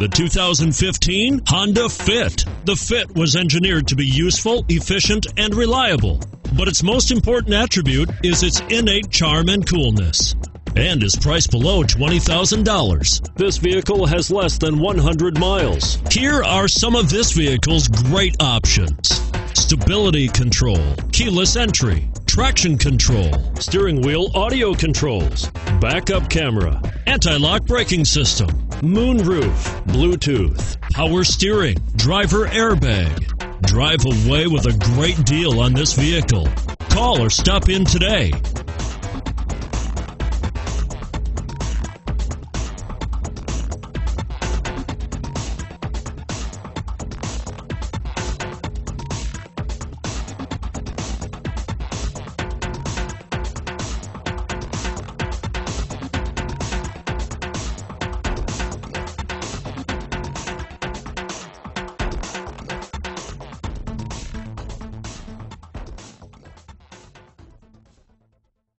The 2015 Honda Fit. The Fit was engineered to be useful, efficient, and reliable, but its most important attribute is its innate charm and coolness, and is priced below $20,000. This vehicle has less than 100 miles. Here are some of this vehicle's great options: stability control, keyless entry, traction control, steering wheel audio controls, backup camera, anti-lock braking system, moonroof, Bluetooth, power steering, driver airbag. Drive away with a great deal on this vehicle. Call or stop in today.